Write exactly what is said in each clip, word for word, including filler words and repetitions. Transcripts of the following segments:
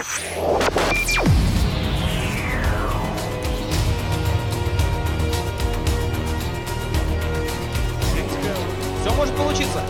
Все может получиться.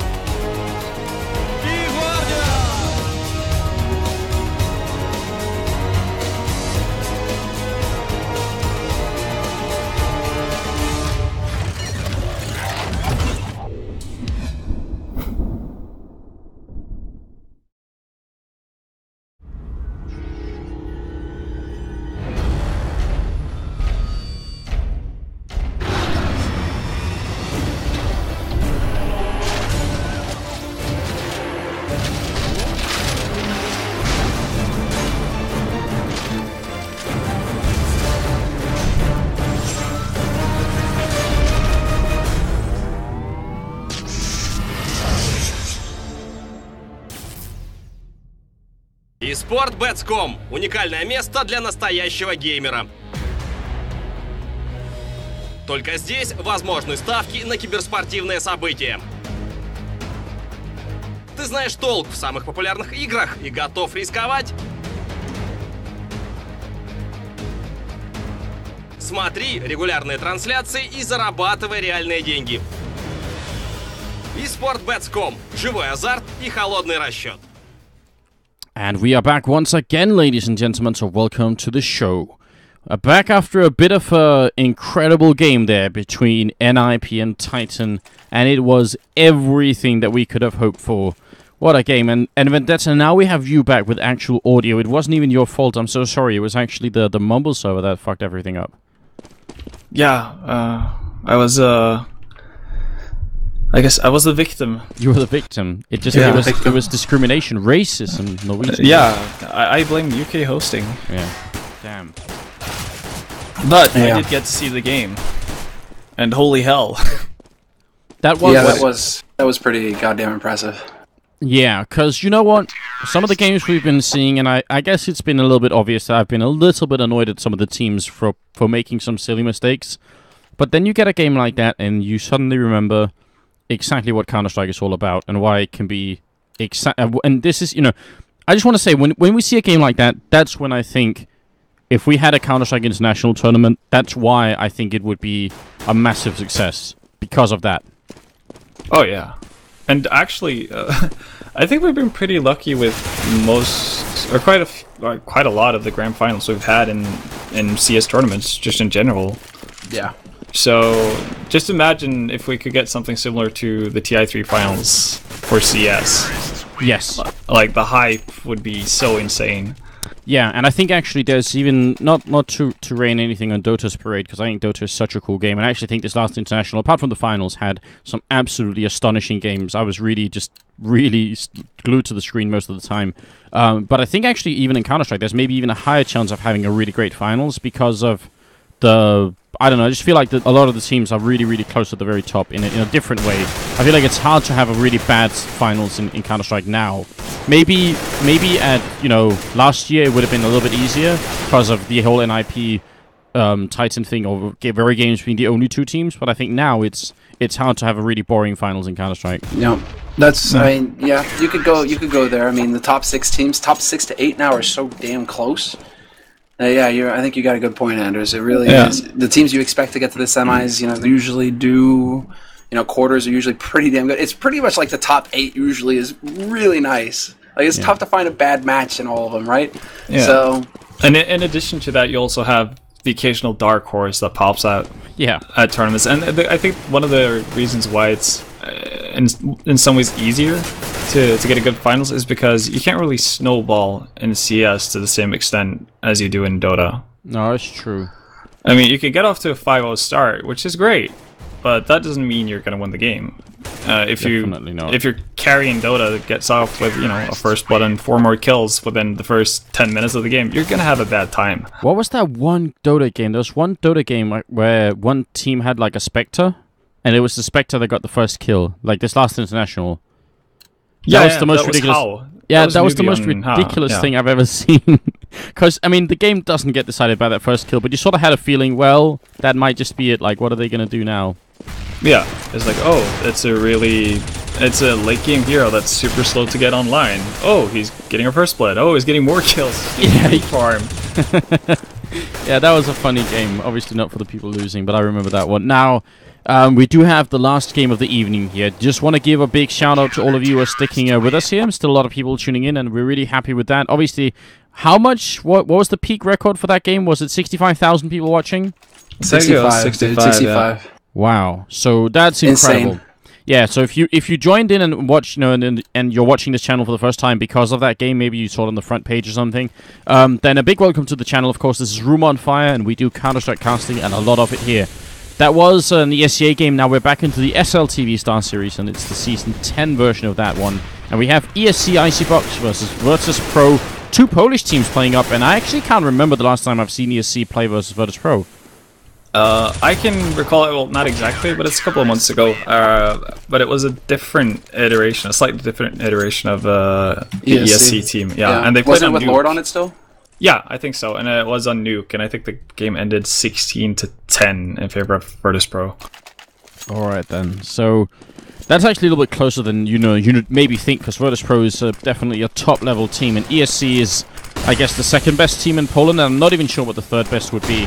и спорт бетс точка ком – уникальное место для настоящего геймера. Только здесь возможны ставки на киберспортивные события. Ты знаешь толк в самых популярных играх и готов рисковать? Смотри регулярные трансляции и зарабатывай реальные деньги. и спорт бетс точка ком – живой азарт и холодный расчет. And we are back once again, ladies and gentlemen, so welcome to the show. Uh, back after a bit of an incredible game there between N I P and Titan, and it was everything that we could have hoped for. What a game, and, and Vendetta, now we have you back with actual audio. It wasn't even your fault, I'm so sorry, it was actually the, the Mumble server that fucked everything up. Yeah, uh, I was... Uh... I guess I was the victim. You were the victim. It just yeah, it was victim. It was discrimination, racism, Norwegian. Uh, yeah, I, I blame U K hosting. Yeah, damn. But yeah. I did get to see the game, and holy hell, that was yeah, that was that was pretty goddamn impressive. Yeah, because you know what? Some of the games we've been seeing, and I, I guess it's been a little bit obvious that I've been a little bit annoyed at some of the teams for for making some silly mistakes. But then you get a game like that, and you suddenly remember exactly what Counter-Strike is all about and why it can be exa- and this is, you know, I just want to say when when we see a game like that, that's when I think if we had a Counter-Strike international tournament, that's why I think it would be a massive success because of that. Oh yeah, and actually uh, I think we've been pretty lucky with most or quite a f- or quite a lot of the grand finals we've had in in C S tournaments just in general. Yeah. So, just imagine if we could get something similar to the T I three finals for C S. Yes. Like, the hype would be so insane. Yeah, and I think actually there's even, not, not to, to rain anything on Dota's parade, because I think Dota is such a cool game, and I actually think this last international, apart from the finals, had some absolutely astonishing games. I was really just, really glued to the screen most of the time. Um, but I think actually even in Counter-Strike, there's maybe even a higher chance of having a really great finals because of the... I don't know, I just feel like the, a lot of the teams are really, really close at the very top in a, in a different way. I feel like it's hard to have a really bad finals in, in Counter-Strike now. Maybe maybe at, you know, last year it would have been a little bit easier because of the whole N I P um, Titan thing or very games being the only two teams, but I think now it's it's hard to have a really boring finals in Counter-Strike. Yeah, that's, I mean, yeah, you could go, you could go there. I mean, the top six teams, top six to eight now are so damn close. Uh, yeah, you're, I think you got a good point, Anders. It really yeah. is. The teams you expect to get to the semis, you know, they usually do. You know, quarters are usually pretty damn good. It's pretty much like the top eight usually is really nice. Like, it's yeah. tough to find a bad match in all of them, right? Yeah. So, and in addition to that, you also have the occasional dark horse that pops out yeah. at tournaments. And I think one of the reasons why it's in, in some ways easier to, to get a good finals is because you can't really snowball in C S to the same extent as you do in Dota. No, it's true. I mean, you can get off to a five oh start, which is great, but that doesn't mean you're going to win the game. Uh, if Definitely you not. If you're carrying Dota that gets off with, you know, a first blood and four more kills within the first ten minutes of the game, you're going to have a bad time. What was that one Dota game? There was one Dota game where one team had like a Spectre, and it was the Spectre that got the first kill. Like this last international. Yeah, that was yeah, the most ridiculous. Was yeah, that was, that was the most ridiculous yeah. thing I've ever seen. Because I mean, the game doesn't get decided by that first kill, but you sort of had a feeling, well, that might just be it. Like, what are they gonna do now? Yeah, it's like, oh, it's a really It's a late game hero that's super slow to get online. Oh, he's getting a first blood. Oh, he's getting more kills. Yeah, he farm. Yeah, that was a funny game. Obviously not for the people losing, but I remember that one. Now, um, we do have the last game of the evening here. Just want to give a big shout out to all of you who are sticking uh, with us here. Still a lot of people tuning in, and we're really happy with that. Obviously, how much? What, what was the peak record for that game? Was it sixty-five thousand people watching? sixty-five, sixty-five, sixty-five. Yeah. Wow. So that's incredible. Insane. Yeah, so if you if you joined in and watched, you know, and and you're watching this channel for the first time because of that game, maybe you saw it on the front page or something, um, then a big welcome to the channel. Of course, this is Rumour on Fire, and we do Counter-Strike casting and a lot of it here. That was an E S C A game. Now we're back into the S L T V Star Series, and it's the Season ten version of that one. And we have E S C Icebox versus Virtus Pro, two Polish teams playing up, and I actually can't remember the last time I've seen E S C play versus Virtus Pro. Uh, I can recall it, well, not exactly, but it's a couple of months ago, uh, but it was a different iteration, a slightly different iteration of uh, the E S C, E S C team. Yeah, yeah. And they played on Nuke. Was it with Lord on it still? Yeah, I think so, and it was on Nuke, and I think the game ended sixteen to ten in favor of Virtus Pro. Alright then, so that's actually a little bit closer than you know you maybe think, because Virtus Pro is uh, definitely a top-level team, and E S C is, I guess, the second-best team in Poland, and I'm not even sure what the third-best would be.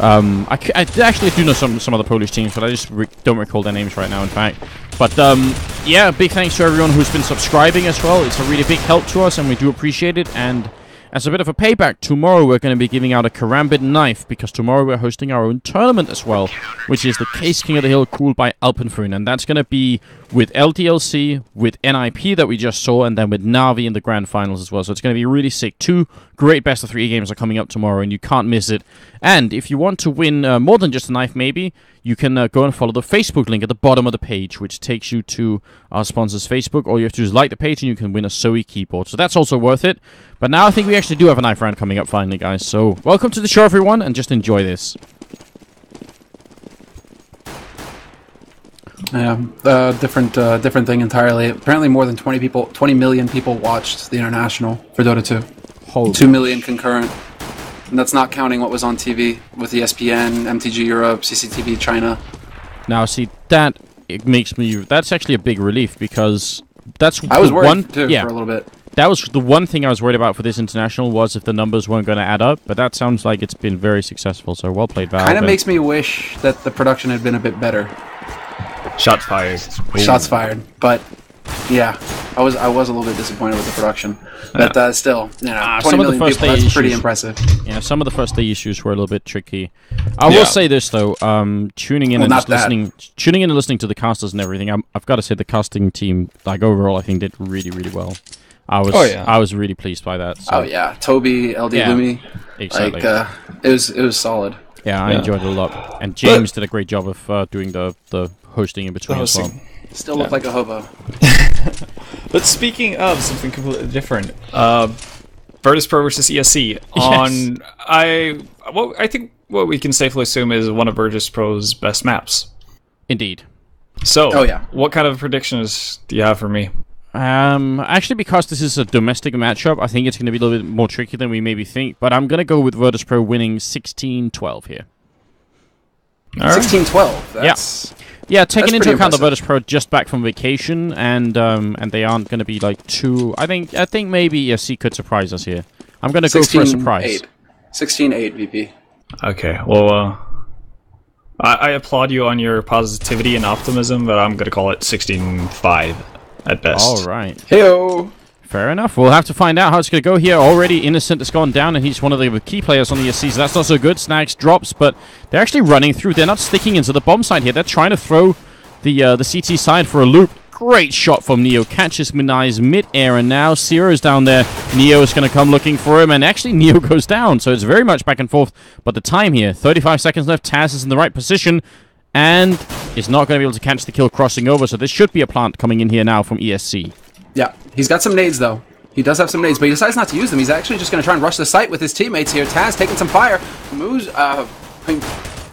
Um, I, I actually do know some some other Polish teams, but I just re don't recall their names right now, in fact. But, um, yeah, big thanks to everyone who's been subscribing as well. It's a really big help to us, and we do appreciate it. And as a bit of a payback, tomorrow we're going to be giving out a Karambit knife, because tomorrow we're hosting our own tournament as well, which is the Case King of the Hill, cooled by Alpenfrun. And that's going to be with L D L C, with N I P that we just saw, and then with Na'Vi in the grand finals as well. So it's going to be really sick. Two great best of three games are coming up tomorrow, and you can't miss it. And if you want to win uh, more than just a knife, maybe, you can uh, go and follow the Facebook link at the bottom of the page, which takes you to our sponsor's Facebook. All you have to do is like the page, and you can win a Zoe keyboard. So that's also worth it. But now I think we actually do have a knife round coming up finally, guys. So welcome to the show, everyone, and just enjoy this. Yeah, uh, different uh, different thing entirely. Apparently more than twenty people, twenty million people watched the International for Dota two. Holy two million gosh. Concurrent. And that's not counting what was on T V with E S P N, M T G Europe, C C T V China. Now, see, that it makes me... That's actually a big relief, because that's... I was worried, one, too, yeah, for a little bit. That was the one thing I was worried about for this International, was if the numbers weren't going to add up, but that sounds like it's been very successful, so well played, Valve. Kind of makes me wish that the production had been a bit better. Shots fired. Ooh. Shots fired. But yeah, I was I was a little bit disappointed with the production, but uh, still, you know, uh, twenty million people, that's issues, pretty impressive. Yeah, some of the first day issues were a little bit tricky. I yeah. will say this though, um, tuning in well, and just listening, tuning in and listening to the casters and everything, I'm, I've got to say the casting team, like overall, I think did really really well. I was oh, yeah. I was really pleased by that. So. Oh yeah, Toby, L D, yeah, Lumi, exactly. Like, uh, it was it was solid. Yeah, I yeah. enjoyed it a lot, and James but, did a great job of uh, doing the the hosting in between hosting. as well. Still look yeah. like a hobo. But speaking of something completely different, uh, Virtus Pro versus E S C on yes. I well I think what we can safely assume is one of Virtus Pro's best maps. Indeed. So, oh, yeah. what kind of predictions do you have for me? Um, actually, because this is a domestic matchup, I think it's going to be a little bit more tricky than we maybe think. But I'm going to go with Virtus Pro winning sixteen twelve here. sixteen twelve? Right. Yeah. Yeah, taking into account impressive. the Virtus Pro just back from vacation, and um, and they aren't going to be like too... I think I think maybe E S C could surprise us here. I'm going to go for a surprise. sixteen eight, V P. Okay, well, uh, I, I applaud you on your positivity and optimism, but I'm going to call it sixteen five. At best. All right. Heyo. Fair enough. We'll have to find out how it's going to go here. Already Innocent has gone down, and he's one of the key players on the E S C, so that's not so good. Snags drops, but they're actually running through. They're not sticking into the bomb side here. They're trying to throw the uh, the C T side for a loop. Great shot from Neo. Catches Minai's mid-air, and now Zero's down there. Neo is going to come looking for him, and actually Neo goes down, so it's very much back and forth. But the time here, thirty-five seconds left. Taz is in the right position, and is not going to be able to catch the kill crossing over, so there should be a plant coming in here now from E S C. Yeah, he's got some nades, though. He does have some nades, but he decides not to use them. He's actually just going to try and rush the site with his teammates here. Taz taking some fire. Moves, uh,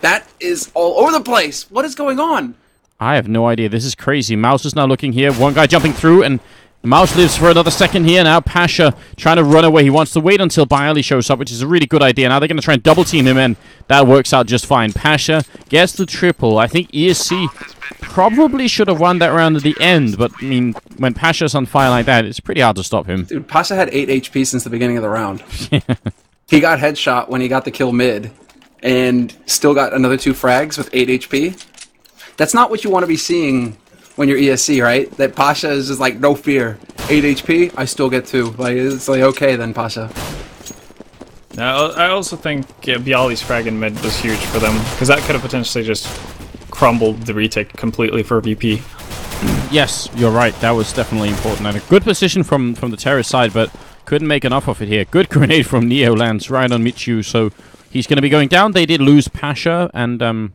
that is all over the place. What is going on? I have no idea. This is crazy. Mouse is now looking here. One guy jumping through, and The mouse lives for another second here. Now Pasha trying to run away. He wants to wait until Bailey shows up, which is a really good idea. Now they're going to try and double team him, and that works out just fine. Pasha gets the triple. I think E S C probably should have won that round at the end, but I mean, when Pasha's on fire like that, it's pretty hard to stop him. Dude, Pasha had eight H P since the beginning of the round. He got headshot when he got the kill mid, and still got another two frags with eight H P. That's not what you want to be seeing when you're E S C, right? That Pasha is just like, no fear. eight H P, I still get two. Like, it's like, okay then, Pasha. Now, I also think yeah, Bialy's frag in mid was huge for them, because that could have potentially just crumbled the retake completely for V P. Yes, you're right. That was definitely important. And a good position from, from the terrorist side, but couldn't make enough of it here. Good grenade from Neo lands right on Michu, so he's going to be going down. They did lose Pasha, and um...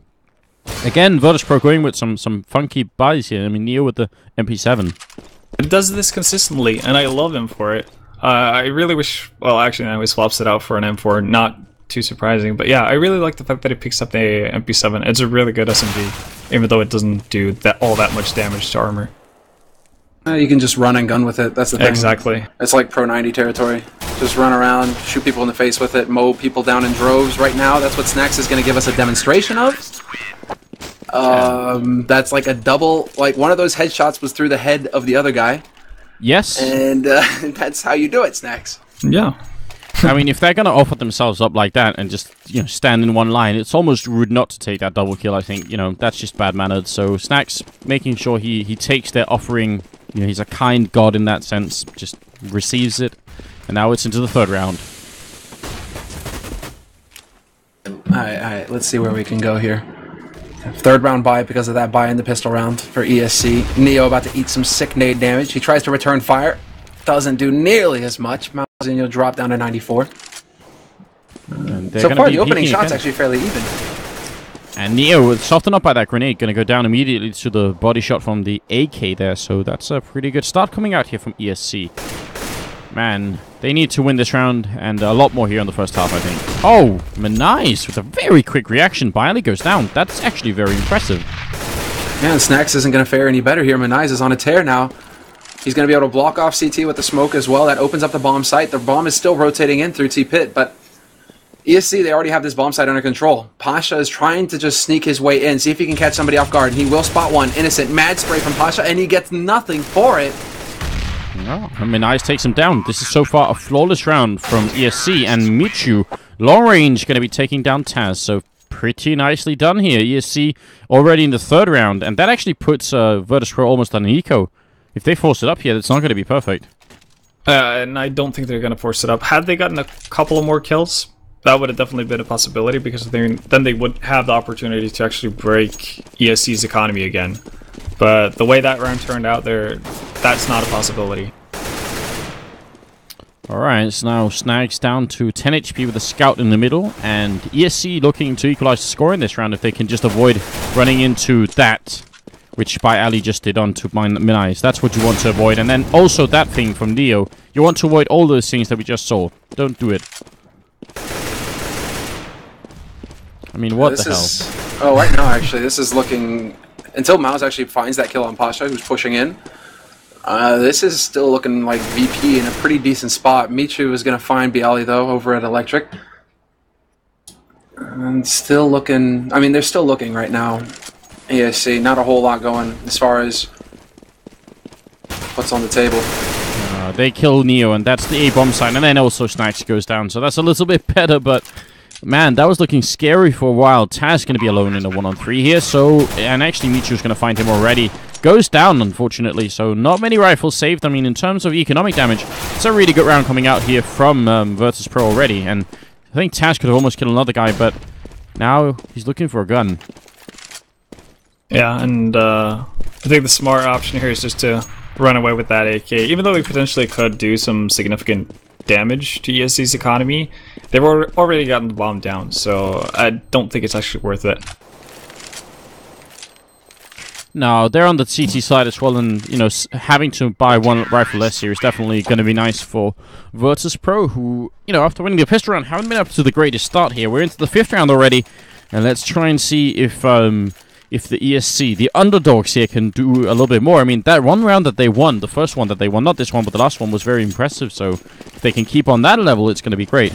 again, Virtus Pro going with some some funky buys here. I mean, Neo with the M P seven. It does this consistently, and I love him for it. Uh, I really wish... Well, actually, now he swaps it out for an M four. Not too surprising, but yeah, I really like the fact that he picks up the M P seven. It's a really good S M G, even though it doesn't do that all that much damage to armor. Uh, you can just run and gun with it. That's the thing. Exactly. It's like Pro ninety territory. Just run around, shoot people in the face with it, mow people down in droves. Right now, that's what Snacks is going to give us a demonstration of. Um, that's like a double, like one of those headshots was through the head of the other guy. Yes. And uh, that's how you do it, Snacks. Yeah. I mean, if they're going to offer themselves up like that and just, you know, stand in one line, it's almost rude not to take that double kill, I think. You know, that's just bad-mannered. So Snacks making sure he, he takes their offering. You know, he's a kind god in that sense, just receives it. And now it's into the third round. All right, all right, let's see where we can go here. Third round buy because of that buy in the pistol round for E S C. Neo about to eat some sick nade damage. He tries to return fire. Doesn't do nearly as much. Malzinho drop down to ninety-four. And so far, the opening shot's again. Actually fairly even. And Neo, softened up by that grenade, going to go down immediately to the body shot from the A K there. So that's a pretty good start coming out here from E S C. Man, they need to win this round, and a lot more here in the first half, I think. Oh, Manice with a very quick reaction. Bailey goes down. That's actually very impressive. Man, Snacks isn't going to fare any better here. Manice is on a tear now. He's going to be able to block off C T with the smoke as well. That opens up the bomb site. The bomb is still rotating in through T-Pit, but E S C, they already have this bomb site under control. Pasha is trying to just sneak his way in, see if he can catch somebody off guard. He will spot one. Innocent mad spray from Pasha, and he gets nothing for it. Oh, and Minaiz takes him down. This is so far a flawless round from E S C, and Michu, long range, going to be taking down Taz, so pretty nicely done here. E S C already in the third round, and that actually puts uh, Virtus Pro almost on an eco. If they force it up here, that's not going to be perfect. Uh, and I don't think they're going to force it up. Had they gotten a couple of more kills, that would have definitely been a possibility, because they, then they would have the opportunity to actually break E S C's economy again. But the way that round turned out there, that's not a possibility. Alright, so now Snags down to ten H P with a scout in the middle, and E S C looking to equalize the score in this round if they can just avoid running into that, which Bailey just did onto Minaiz. That's what you want to avoid. And then also that thing from Neo. You want to avoid all those things that we just saw. Don't do it. I mean, what this the is, hell? Oh, right now, actually, this is looking... Until Mouse actually finds that kill on Pasha, who's pushing in, uh, this is still looking like V P in a pretty decent spot. Michu is going to find Bialy, though, over at Electric. And still looking... I mean, they're still looking right now. E S C, not a whole lot going as far as what's on the table. Uh, they kill Neo, and that's the A-bomb sign, and then also Snacks goes down, so that's a little bit better, but... Man, that was looking scary for a while. Taz going to be alone in a one on three here, so... And actually, Michu's going to find him already. Goes down, unfortunately, so not many rifles saved. I mean, in terms of economic damage, it's a really good round coming out here from um, Virtus Pro already, and I think Taz could have almost killed another guy, but now he's looking for a gun. Yeah, and uh, I think the smart option here is just to run away with that A K, even though we potentially could do some significant damage to E S C's economy. They've already gotten the bomb down, so I don't think it's actually worth it. No, they're on the C T side as well, and you know, having to buy one rifle less here is definitely going to be nice for Virtus Pro, who, you know, after winning the pistol round, haven't been up to the greatest start here. We're into the fifth round already, and let's try and see if um, if the E S C, the underdogs here, can do a little bit more. I mean, that one round that they won, the first one that they won, not this one, but the last one, was very impressive. So if they can keep on that level, it's going to be great.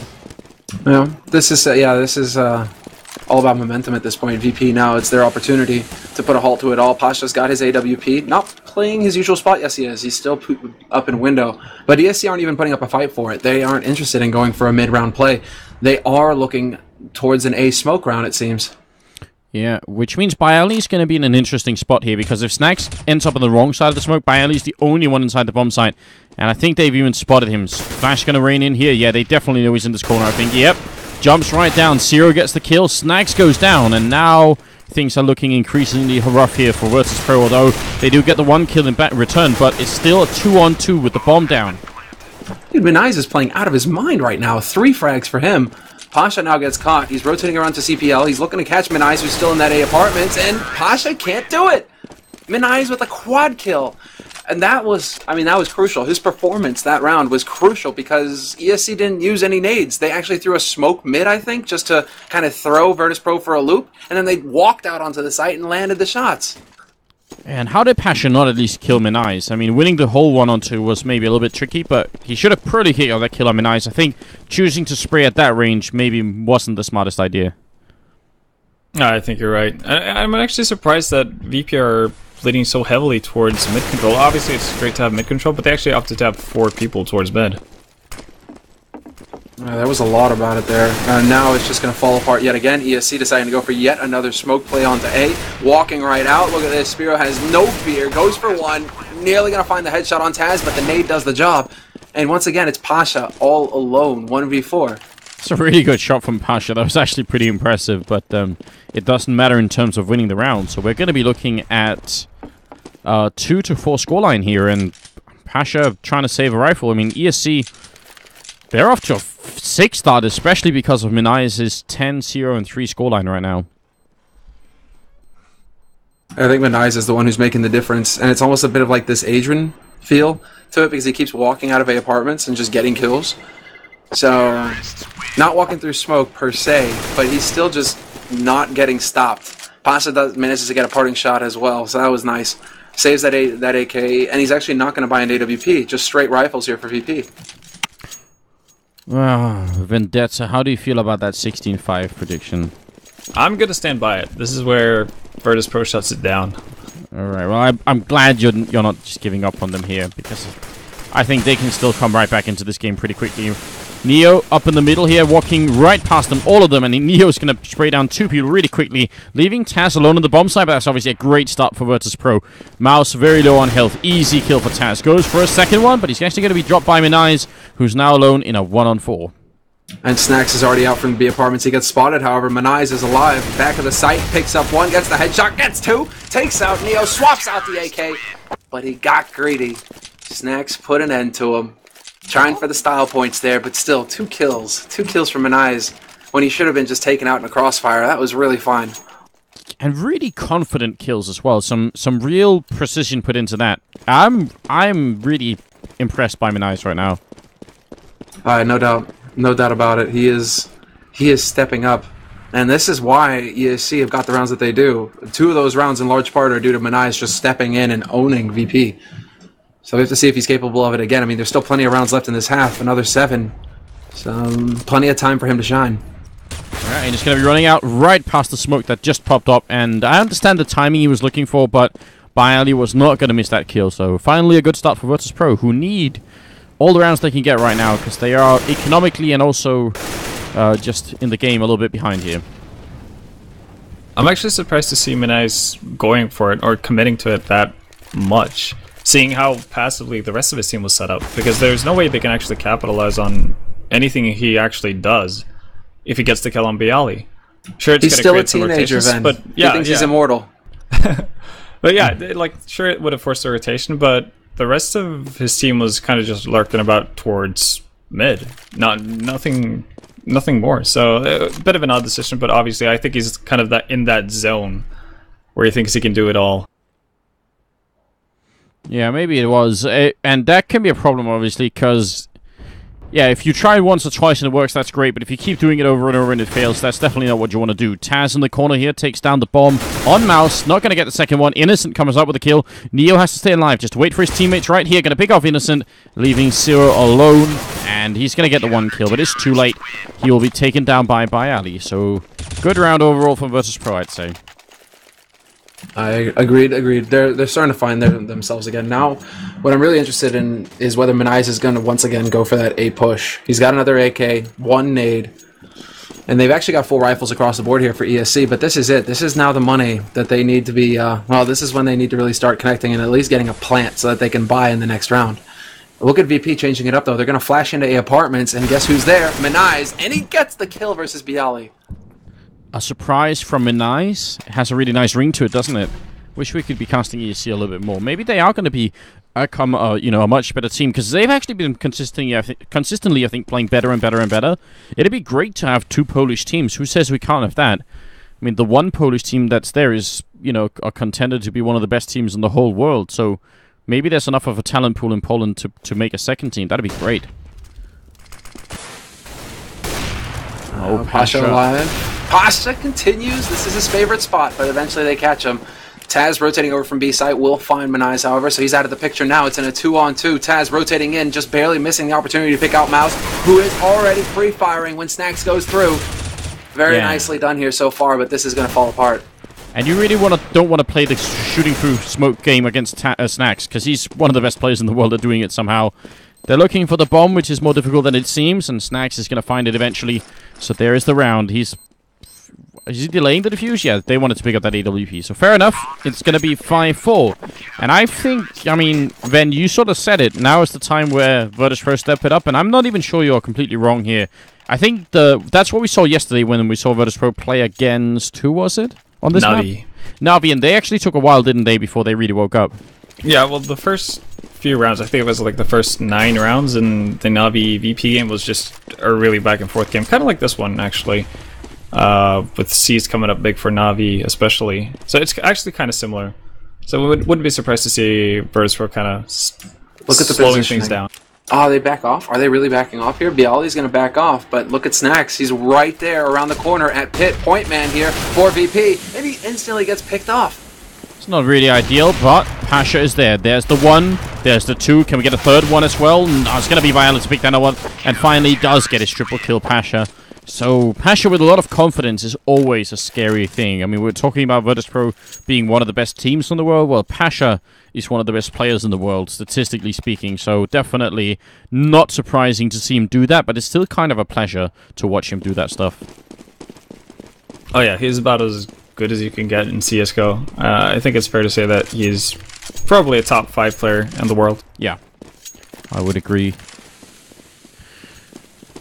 Yeah, this is uh, yeah, this is uh, all about momentum at this point. V P now, it's their opportunity to put a halt to it all. Pasha's got his A W P, not playing his usual spot. Yes, he is. He's still up in window, but E S C aren't even putting up a fight for it. They aren't interested in going for a mid-round play. They are looking towards an A smoke round, it seems. Yeah, which means Bialy's going to be in an interesting spot here, because if Snax ends up on the wrong side of the smoke, Bialy's the only one inside the bomb site. And I think they've even spotted him. Flash going to rain in here. Yeah, they definitely know he's in this corner, I think. Yep. Jumps right down. Zero gets the kill. Snax goes down. And now things are looking increasingly rough here for Virtus Pro, although they do get the one kill in back return, but it's still a two on two with the bomb down. Dude, Minai's is playing out of his mind right now. Three frags for him. Pasha now gets caught. He's rotating around to C P L. He's looking to catch Minai's, who's still in that A apartments, and Pasha can't do it. Minai's with a quad kill. And that was, I mean, that was crucial. His performance that round was crucial because E S C didn't use any nades. They actually threw a smoke mid, I think, just to kind of throw Virtus Pro for a loop. And then they walked out onto the site and landed the shots. And how did Pasha not at least kill Minai's? I mean, winning the whole one on two was maybe a little bit tricky, but he should have pretty hit on that kill on Minai's. I think choosing to spray at that range maybe wasn't the smartest idea. I think you're right. I I'm actually surprised that V P are leading so heavily towards mid control. Obviously, it's great to have mid control, but they actually opted to have four people towards mid. Uh, there was a lot about it there. Uh, now it's just going to fall apart yet again. E S C deciding to go for yet another smoke play onto A. Walking right out. Look at this. Spiro has no fear. Goes for one. Nearly going to find the headshot on Taz, but the nade does the job. And once again, it's Pasha all alone. one v four. It's a really good shot from Pasha. That was actually pretty impressive, but um, it doesn't matter in terms of winning the round. So we're going to be looking at uh, two to four scoreline here. And Pasha trying to save a rifle. I mean, E S C... they're off to a six start, especially because of Minai's ten zero and three scoreline right now. I think Minai's is the one who's making the difference, and it's almost a bit of like this Adrian feel to it because he keeps walking out of A apartments and just getting kills. So, not walking through smoke per se, but he's still just not getting stopped. Pasha does, manages to get a parting shot as well, so that was nice. Saves that, a, that A K, and he's actually not going to buy an A W P, just straight rifles here for V P. Well, Vendetta, how do you feel about that sixteen five prediction? I'm going to stand by it. This is where Virtus Pro shuts it down. All right, well, I, I'm glad you're, you're not just giving up on them here, because I think they can still come right back into this game pretty quickly. Neo up in the middle here, walking right past them, all of them, and Neo's going to spray down two people really quickly, leaving Taz alone on the bomb side, but that's obviously a great start for Virtus Pro. Mouse very low on health, easy kill for Taz. Goes for a second one, but he's actually going to be dropped by Minai's, who's now alone in a one on four. And Snax is already out from the B apartments. He gets spotted, however, Minai's is alive. Back of the site, picks up one, gets the headshot, gets two, takes out Neo, swaps out the A K, but he got greedy. Snax put an end to him. Trying for the style points there, but still, two kills. Two kills from Minai's when he should have been just taken out in a crossfire. That was really fine. And really confident kills as well. Some some real precision put into that. I'm I'm really impressed by Minai's right now. Uh, no doubt. No doubt about it. He is, he is stepping up. And this is why E S C have got the rounds that they do. Two of those rounds in large part are due to Minai's just stepping in and owning V P. So we have to see if he's capable of it again. I mean, there's still plenty of rounds left in this half, another seven. So, um, plenty of time for him to shine. All right, and he's going to be running out right past the smoke that just popped up. And I understand the timing he was looking for, but Bialy was not going to miss that kill. So finally a good start for Virtus Pro, who need all the rounds they can get right now, because they are economically and also uh, just in the game a little bit behind here. I'm actually surprised to see Minai's going for it or committing to it that much, seeing how passively the rest of his team was set up, because there's no way they can actually capitalize on anything he actually does if he gets the kill on Bialy. Sure, it's he's still a teenager, Ven. But yeah, he thinks yeah. he's immortal. But yeah, they, like, sure, it would have forced a rotation, but the rest of his team was kind of just lurking about towards mid. Not nothing, nothing more. So a bit of an odd decision, but obviously I think he's kind of that in that zone where he thinks he can do it all. Yeah, maybe it was. And that can be a problem, obviously, because yeah, if you try once or twice and it works, that's great, but if you keep doing it over and over and it fails, that's definitely not what you want to do. Taz in the corner here takes down the bomb on Mouse, not going to get the second one. Innocent comes up with a kill. Neo has to stay alive, just wait for his teammates right here, going to pick off Innocent, leaving Zero alone, and he's going to get the one kill, but it's too late. He will be taken down by Bayali, so good round overall from Virtus Pro, I'd say. I agreed, agreed. They're, they're starting to find their, themselves again. Now, what I'm really interested in is whether Manias is going to once again go for that A push. He's got another A K, one nade, and they've actually got full rifles across the board here for E S C, but this is it. This is now the money that they need to be, uh, well, this is when they need to really start connecting and at least getting a plant so that they can buy in the next round. Look at V P changing it up, though. They're going to flash into A apartments, and guess who's there? Manias, and he gets the kill versus Bialy. A surprise from Manias. It has a really nice ring to it, doesn't it? Wish we could be casting E S C a little bit more. Maybe they are going to be a, come, uh, you know, a much better team, because they've actually been consistently I, think, consistently, I think, playing better and better and better. It'd be great to have two Polish teams. Who says we can't have that? I mean, the one Polish team that's there is, you know, a contender to be one of the best teams in the whole world, so maybe there's enough of a talent pool in Poland to, to make a second team. That'd be great. Oh, Pasha alive. Pasha continues. This is his favorite spot, but eventually they catch him. Taz rotating over from B site will find Manias, however, so he's out of the picture now. It's in a two on two. Taz rotating in, just barely missing the opportunity to pick out Mouse, who is already free firing when Snacks goes through. Very yeah. nicely done here so far, but this is going to fall apart. And you really want to don't want to play the shooting through smoke game against Ta uh, Snacks, because he's one of the best players in the world at doing it somehow. They're looking for the bomb, which is more difficult than it seems, and Snacks is going to find it eventually. So there is the round. He's... Is he delaying the defuse? Yeah, they wanted to pick up that A W P. So fair enough, it's going to be five four. And I think, I mean, Ven, you sort of said it. Now is the time where Virtus Pro step it up, and I'm not even sure you're completely wrong here. I think the that's what we saw yesterday when we saw Virtus Pro play against, who was it? On this Na'Vi. Map? Na'Vi, and they actually took a while, didn't they, before they really woke up? Yeah, well, the first few rounds, I think it was like the first nine rounds, and the Na'Vi V P game was just a really back-and-forth game. Kind of like this one, actually. Uh, with C's coming up big for Na'Vi, especially. So it's actually kind of similar. So we would, wouldn't be surprised to see Virtus Pro kind of look at the slowing things down. Oh, they back off? Are they really backing off here? Bialy's going to back off, but look at Snacks. He's right there around the corner at Pit, point man here for V P, and he instantly gets picked off. It's not really ideal, but Pasha is there. There's the one. There's the two. Can we get a third one as well? No, it's going to be Bialy to pick that one, and finally does get his triple kill, Pasha. So, Pasha with a lot of confidence is always a scary thing. I mean, we're talking about Virtus Pro being one of the best teams in the world. Well, Pasha is one of the best players in the world, statistically speaking. So, definitely not surprising to see him do that, but it's still kind of a pleasure to watch him do that stuff. Oh yeah, he's about as good as you can get in C S G O. Uh, I think it's fair to say that he's probably a top five player in the world. Yeah, I would agree.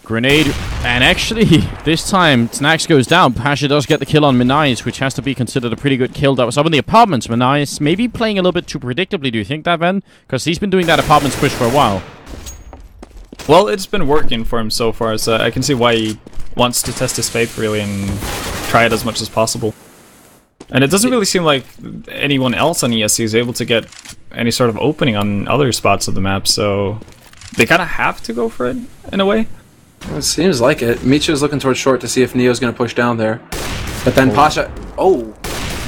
Grenade, and actually, this time, Snacks goes down. Pasha does get the kill on Manias, which has to be considered a pretty good kill. That was up in the apartments. Manias maybe playing a little bit too predictably, do you think that, Ven? Because he's been doing that apartments push for a while. Well, it's been working for him so far, so I can see why he wants to test his faith, really, and try it as much as possible. And it doesn't really seem like anyone else on E S C is able to get any sort of opening on other spots of the map, so they kind of have to go for it, in a way. It seems like it. Micho's looking towards short to see if Neo's going to push down there. But then oh. Pasha... Oh!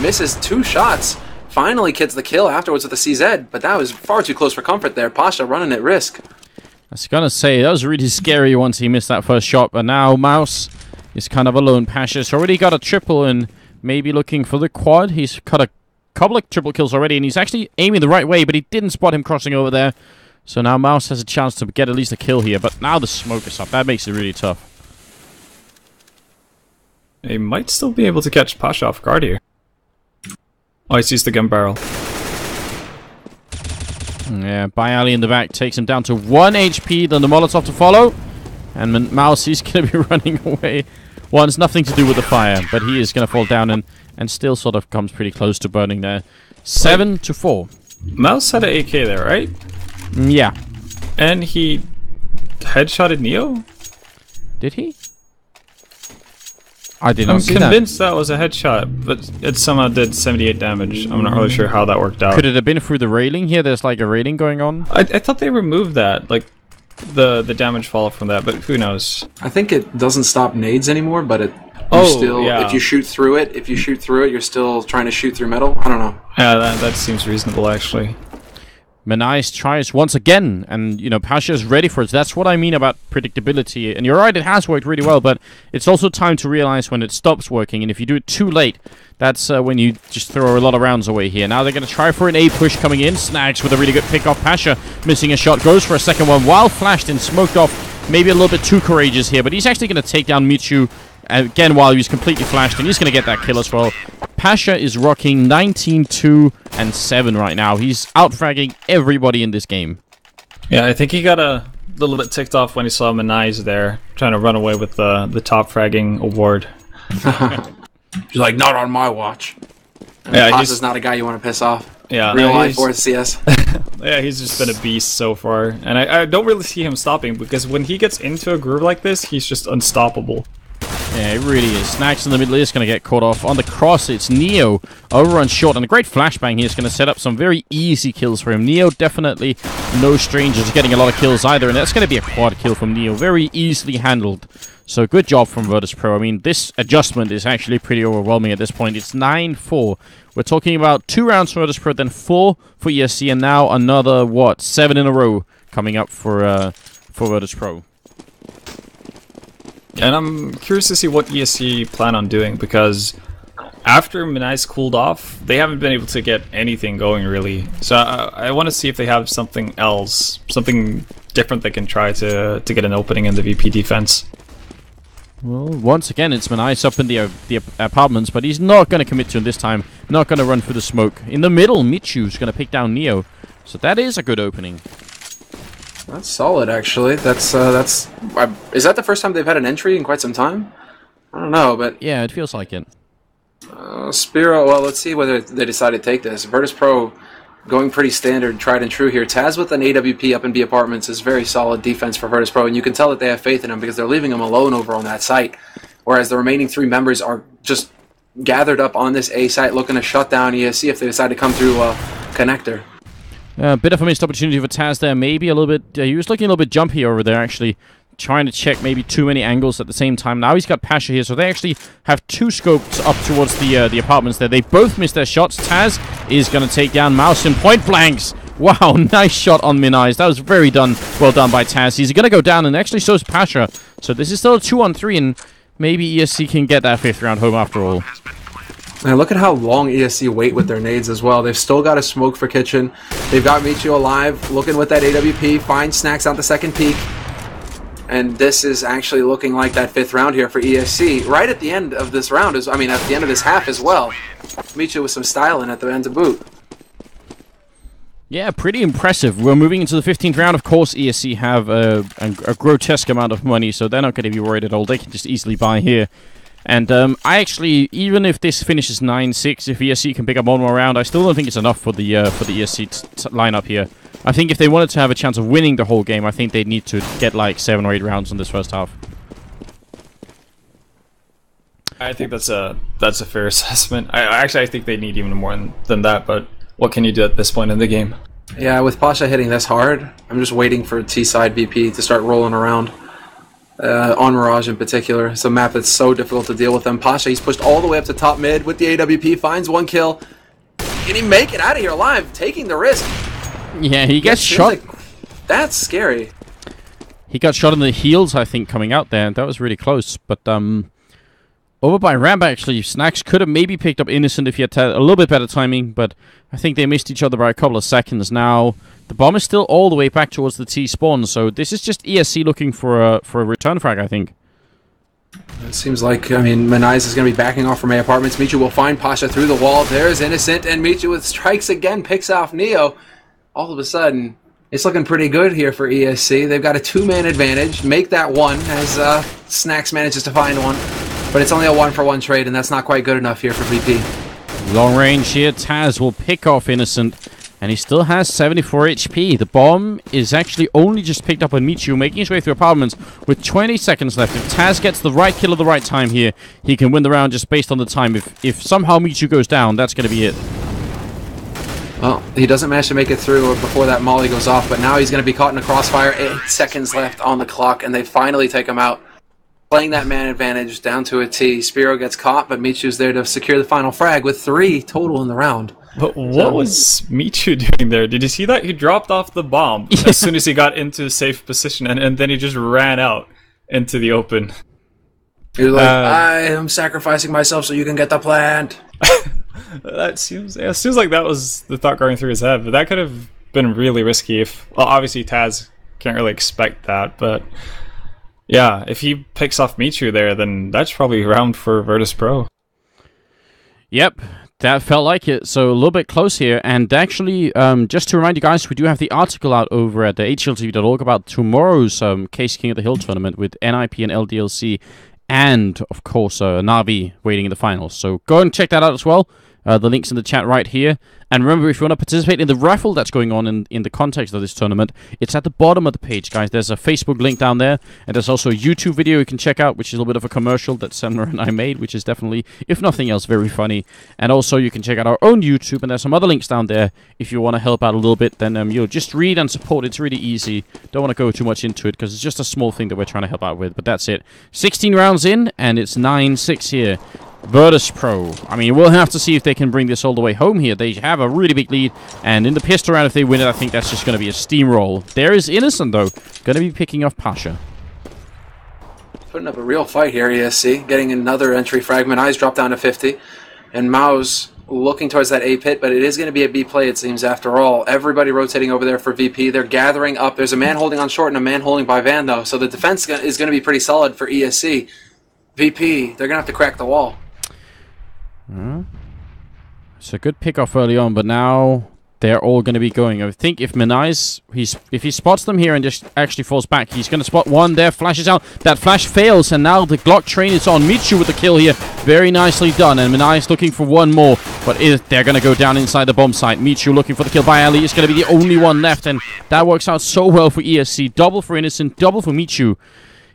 Misses two shots. Finally gets the kill afterwards with the C Z, but that was far too close for comfort there. Pasha running at risk. I was going to say, that was really scary once he missed that first shot, but now Mouse is kind of alone. Pasha's already got a triple and maybe looking for the quad. He's got a couple of triple kills already, and he's actually aiming the right way, but he didn't spot him crossing over there. So now Mouse has a chance to get at least a kill here, but now the smoke is up. That makes it really tough. He might still be able to catch Pasha off guard here. Oh, he sees the gun barrel. Yeah, Bialy in the back takes him down to one H P, then the Molotov to follow. And Mouse, he's going to be running away. Well, it's nothing to do with the fire, but he is going to fall down and, and still sort of comes pretty close to burning there. seven to four. Mouse had an A K there, right? Yeah. And he headshotted Neo? Did he? I did not see that. I'm convinced that was a headshot, but it somehow did seventy-eight damage. I'm not really sure how that worked out. Could it have been through the railing here? There's like a railing going on? I, I thought they removed that. Like, the the damage fall from that, but who knows? I think it doesn't stop nades anymore, but it oh, still yeah. if you shoot through it, if you shoot through it, you're still trying to shoot through metal. I don't know. Yeah, that, that seems reasonable actually. Menai's tries once again, and you know Pasha is ready for it. That's what I mean about predictability. And you're right, it has worked really well, but it's also time to realize when it stops working. And if you do it too late, that's uh, when you just throw a lot of rounds away here. Now they're going to try for an A push coming in. Snags with a really good pick off. Pasha missing a shot, goes for a second one. Wild flashed and smoked off. Maybe a little bit too courageous here, but he's actually going to take down Michu again while he's completely flashed, and he's going to get that kill as well. Pasha is rocking nineteen, two, and seven right now. He's out-fragging everybody in this game. Yeah, I think he got a little bit ticked off when he saw Menai's there, trying to run away with the, the top-fragging award. He's like, not on my watch. I mean, yeah, Pasha's not a guy you want to piss off. Yeah, Real no, life or C S. Yeah, he's just been a beast so far. And I, I don't really see him stopping, because when he gets into a groove like this, he's just unstoppable. Yeah, it really is. Snacks in the middle is going to get caught off. On the cross, it's Neo over on short. And a great flashbang here is going to set up some very easy kills for him. Neo definitely no strangers getting a lot of kills either. And that's going to be a quad kill from Neo. Very easily handled. So good job from Virtus Pro. I mean, this adjustment is actually pretty overwhelming at this point. It's nine four. We're talking about two rounds for Virtus Pro, then four for E S C. And now another, what, seven in a row coming up for, uh, for Virtus Pro. And I'm curious to see what E S C plan on doing, because after Menai's cooled off, they haven't been able to get anything going, really. So I, I want to see if they have something else, something different they can try to to get an opening in the V P defense. Well, once again, it's Menai's up in the, uh, the apartments, but he's not going to commit to him this time. Not going to run through the smoke. In the middle, Michu's going to pick down Neo. So that is a good opening. That's solid, actually. That's uh, that's. I, is that the first time they've had an entry in quite some time? I don't know, but yeah, it feels like it. Uh, Spiro. Well, let's see whether they decide to take this. Virtus Pro, going pretty standard, tried and true here. Taz with an A W P up in B apartments is very solid defense for Virtus Pro, and you can tell that they have faith in him because they're leaving him alone over on that site, whereas the remaining three members are just gathered up on this A site looking to shut down E S C if they decide to come through uh, connector. A uh, bit of a missed opportunity for Taz there, maybe a little bit. Uh, he was looking a little bit jumpy over there, actually, trying to check maybe too many angles at the same time. Now he's got Pasha here, so they actually have two scopes up towards the uh, the apartments there. They both missed their shots. Taz is going to take down Mouse in point blanks. Wow, nice shot on Menai's. That was very done, well done by Taz. He's going to go down, and actually so is Pasha. So this is still a two on three, and maybe E S C can get that fifth round home after all. Now look at how long E S C wait with their nades as well. They've still got a smoke for kitchen. They've got Michu alive, looking with that A W P, find Snacks out the second peak. And this is actually looking like that fifth round here for E S C. Right at the end of this round, is I mean, at the end of this half as well. Michu with some styling at the end to boot. Yeah, pretty impressive. We're moving into the fifteenth round. Of course, E S C have a, a grotesque amount of money, so they're not going to be worried at all. They can just easily buy here. And um, I actually, even if this finishes nine six, if E S C can pick up one more round, I still don't think it's enough for the uh, for the E S C t t lineup here. I think if they wanted to have a chance of winning the whole game, I think they'd need to get like seven or eight rounds in this first half. I think that's a that's a fair assessment. I actually I think they need even more than, than that. But what can you do at this point in the game? Yeah, with Pasha hitting this hard, I'm just waiting for T side V P to start rolling around. Uh, on Mirage in particular. It's a map that's so difficult to deal with them. Pasha, he's pushed all the way up to top mid with the A W P, finds one kill. Can he make it out of here alive, taking the risk? Yeah, he gets yeah, shot. Like, that's scary. He got shot in the heels, I think, coming out there. That was really close, but um, over by Ramp, actually, Snacks could have maybe picked up Innocent if he had had a little bit better timing, but I think they missed each other by a couple of seconds now. The bomb is still all the way back towards the T spawn, so this is just E S C looking for a for a return frag, I think. It seems like, I mean, Menai's is going to be backing off from A apartments. Michu will find Pasha through the wall. There's Innocent, and Michu with strikes again, picks off Neo. All of a sudden, it's looking pretty good here for E S C. They've got a two-man advantage. Make that one as uh, Snacks manages to find one, but it's only a one-for-one trade, and that's not quite good enough here for V P. Long range here. Taz will pick off Innocent. And he still has seventy-four H P. The bomb is actually only just picked up on Michu, making his way through apartments with twenty seconds left. If Taz gets the right kill at the right time here, he can win the round just based on the time. If if somehow Michu goes down, that's going to be it. Well, he doesn't manage to make it through before that molly goes off, but now he's going to be caught in a crossfire. Eight seconds left on the clock, and they finally take him out. Playing that man advantage down to a T. Spiro gets caught, but Michu's there to secure the final frag with three total in the round. But what so, was Michu doing there? Did you see that? He dropped off the bomb yeah. as soon as he got into a safe position, and, and then he just ran out into the open. He was like, uh, I am sacrificing myself so you can get the plant. that seems, yeah, it seems like that was the thought going through his head, but that could have been really risky. If well, obviously, Taz can't really expect that, but... Yeah, if he picks off Michu there, then that's probably round for Virtus Pro. Yep, that felt like it. So a little bit close here. And actually, um, just to remind you guys, we do have the article out over at the H L T V dot org about tomorrow's um, Case King of the Hill tournament with N I P and L D L C and, of course, uh, Na'Vi waiting in the finals. So go and check that out as well. Uh, the link's in the chat right here. And remember, if you want to participate in the raffle that's going on in, in the context of this tournament, it's at the bottom of the page, guys. There's a Facebook link down there, and there's also a YouTube video you can check out, which is a little bit of a commercial that Samra and I made, which is definitely, if nothing else, very funny. And also, you can check out our own YouTube, and there's some other links down there. If you want to help out a little bit, then um, you know, just read and support. It's really easy. Don't want to go too much into it, because it's just a small thing that we're trying to help out with, but that's it. sixteen rounds in, and it's nine six here. Virtus Pro. I mean, we'll have to see if they can bring this all the way home here. They have a really big lead, and in the pistol round, if they win it, I think that's just going to be a steamroll. There is Innocent, though, going to be picking off Pasha. Putting up a real fight here, E S C. Getting another entry fragment. Eyes dropped down to fifty, and Mao's looking towards that A pit, but it is going to be a B play, it seems, after all. Everybody rotating over there for V P. They're gathering up. There's a man holding on short and a man holding by Van, though, so the defense is going to be pretty solid for E S C. V P, they're going to have to crack the wall. Uh, it's a good pick-off early on, but now they're all going to be going. I think if Menai's, he's if he spots them here and just actually falls back, he's going to spot one there, flashes out. That flash fails, and now the Glock train is on. Michu with the kill here. Very nicely done, and Menai's looking for one more, but is, they're going to go down inside the bomb site. Michu looking for the kill by Ali. It's going to be the only one left, and that works out so well for E S C. Double for Innocent, double for Michu.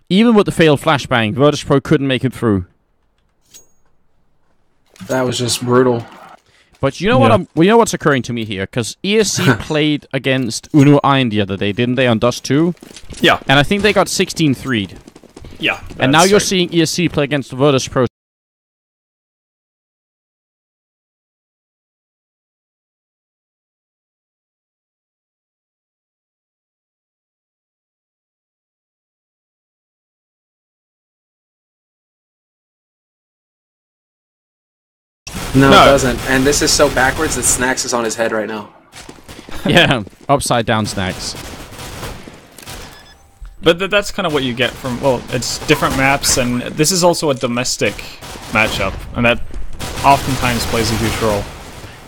Even with the failed flashbang, Virtus Pro couldn't make it through. That was just brutal. But you know yeah. what? I'm, well, you know what's occurring to me here, because E S C played against Uno Iron the other day, didn't they? On Dust Two. Yeah. And I think they got sixteen three'd. Yeah. And now you're seeing E S C play against Virtus Pro. No, no, it doesn't. And this is so backwards that Snacks is on his head right now. Yeah, upside down Snacks. But th that's kind of what you get from, well, it's different maps, and this is also a domestic matchup, and that oftentimes plays a huge role.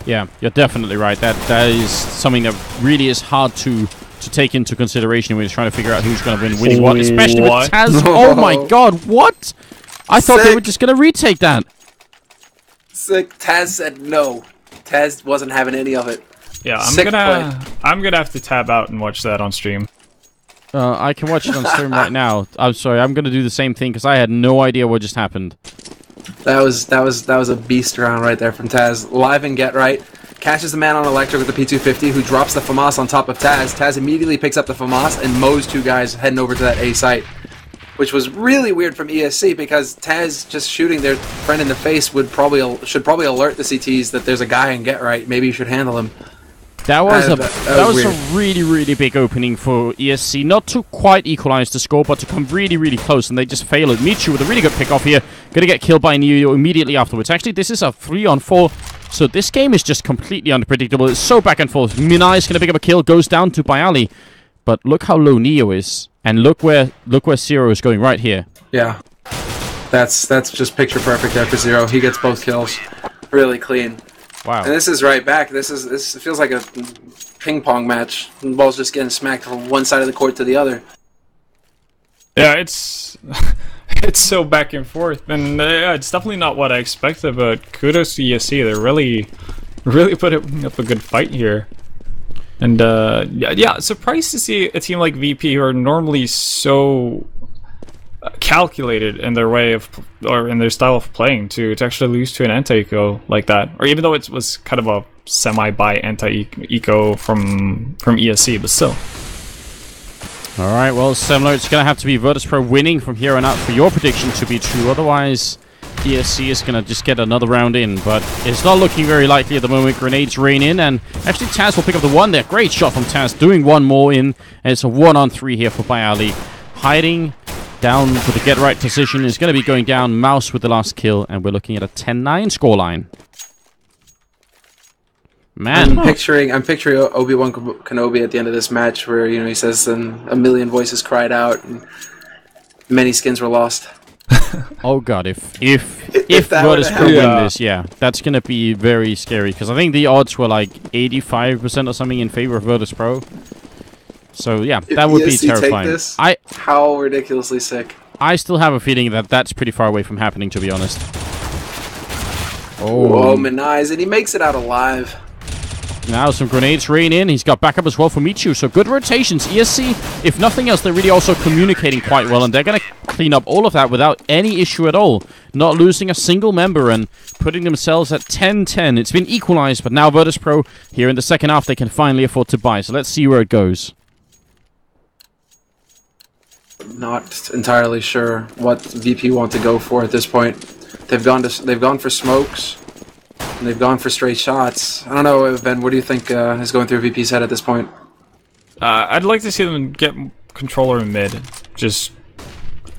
Yeah, you're definitely right. That that is something that really is hard to to take into consideration when you're trying to figure out who's going to win winning what, especially what? with Taz. Oh my god, what? I thought Sick. they were just going to retake that. Sick. Taz said no. Taz wasn't having any of it. Yeah, I'm Sick gonna. Play. I'm gonna have to tab out and watch that on stream. Uh, I can watch it on stream right now. I'm sorry. I'm gonna do the same thing because I had no idea what just happened. That was that was that was a beast round right there from Taz. Live and get right. Catches the man on electric with the P two fifty, who drops the FAMAS on top of Taz. Taz immediately picks up the FAMAS and mows two guys heading over to that A site. Which was really weird from E S C because Taz just shooting their friend in the face would probably should probably alert the C Ts that there's a guy in get right. Maybe you should handle him. That was uh, a that, that was, was a really really big opening for E S C. Not to quite equalize the score, but to come really really close, and they just fail it. Michu with a really good pick off here, gonna get killed by Neo immediately afterwards. Actually, this is a three on four. So this game is just completely unpredictable. It's so back and forth. Minai is gonna pick up a kill, goes down to Bayali, but look how low Neo is. And look where look where Zero is going right here. Yeah, that's that's just picture perfect there for Zero. He gets both kills, really clean. Wow. And this is right back. This is this feels like a ping pong match. The ball's just getting smacked from one side of the court to the other. Yeah, it's it's so back and forth, and uh, it's definitely not what I expected. But kudos to E S C. They really really put up a good fight here. And, uh, yeah, yeah, surprised to see a team like V P, who are normally so calculated in their way of, or in their style of playing, to, to actually lose to an Anteco like that. Or even though it was kind of a semi-buy anti-eco from from E S C, but still. All right, well, similar. It's going to have to be Virtus Pro winning from here on out for your prediction to be true. Otherwise, E S C is going to just get another round in, but it's not looking very likely at the moment. Grenades rain in, and actually Taz will pick up the one there. Great shot from Taz, doing one more in, and it's a one-on-three here for Bayali. Hiding down for the get-right position is going to be going down. Mouse with the last kill, and we're looking at a ten nine scoreline. Man, I'm picturing I'm picturing Obi-Wan Kenobi at the end of this match, where you know he says, "And a million voices cried out, and many skins were lost." Oh God! If if if, if Virtus Pro win yeah. this, yeah, that's gonna be very scary, because I think the odds were like eighty-five percent or something in favor of Virtus Pro. So yeah, that if would E S C be terrifying. Take this, I how ridiculously sick. I still have a feeling that that's pretty far away from happening, to be honest. Oh, whoa, Minai's, and he makes it out alive. Now some grenades rain in. He's got backup as well from Michu, so good rotations. E S C, if nothing else, they're really also communicating quite well, and they're going to clean up all of that without any issue at all. Not losing a single member and putting themselves at ten ten. It's been equalized, but now Virtus Pro, here in the second half, they can finally afford to buy. So let's see where it goes. Not entirely sure what V P want to go for at this point. They've gone, to, they've gone for smokes. And they've gone for straight shots. I don't know, Ben, what do you think uh, is going through V P's head at this point? Uh, I'd like to see them get controller in mid. Just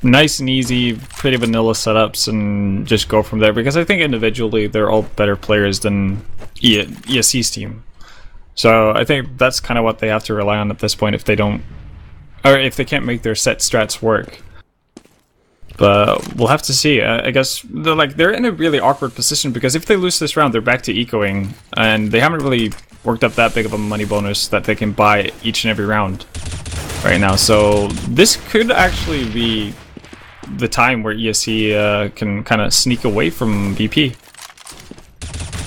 nice and easy, pretty vanilla setups, and just go from there. Because I think individually, they're all better players than E S C's team. So I think that's kind of what they have to rely on at this point if they don't... Or if they can't make their set strats work. But we'll have to see. I guess they're like they're in a really awkward position, because if they lose this round, they're back to ecoing, and they haven't really worked up that big of a money bonus that they can buy each and every round right now. So this could actually be the time where E S C uh, can kind of sneak away from V P.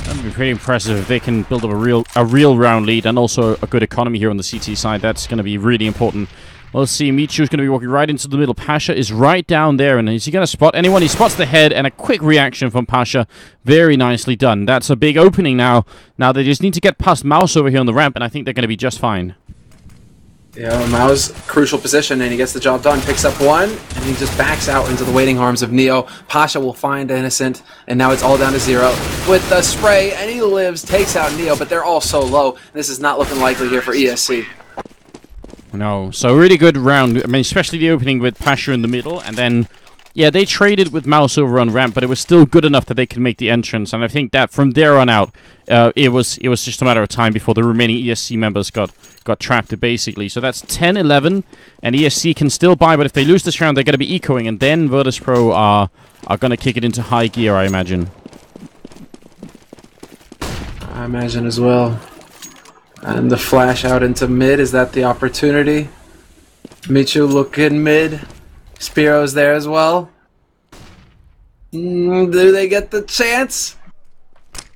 That'd be pretty impressive if they can build up a real a real round lead, and also a good economy here on the C T side. That's going to be really important. Let's see, Michu's going to be walking right into the middle. Pasha is right down there, and is he going to spot anyone? He spots the head, and a quick reaction from Pasha. Very nicely done. That's a big opening now. Now they just need to get past Mouse over here on the ramp, and I think they're going to be just fine. Yeah, Mao's crucial position, and he gets the job done. Picks up one, and he just backs out into the waiting arms of Neo. Pasha will find Innocent, and now it's all down to zero with the spray, and he lives, takes out Neo, but they're all so low. This is not looking likely here for E S C. No, so really good round. I mean, especially the opening with Pasha in the middle, and then, yeah, they traded with Mouse over on ramp, but it was still good enough that they could make the entrance. And I think that from there on out, uh, it was it was just a matter of time before the remaining E S C members got got trapped, basically. So that's ten eleven, and E S C can still buy, but if they lose this round, they're going to be ecoing, and then Virtus Pro are are going to kick it into high gear, I imagine. I imagine as well. And the flash out into mid, is that the opportunity? Michu looking mid. Spiro's there as well. Mm, do they get the chance?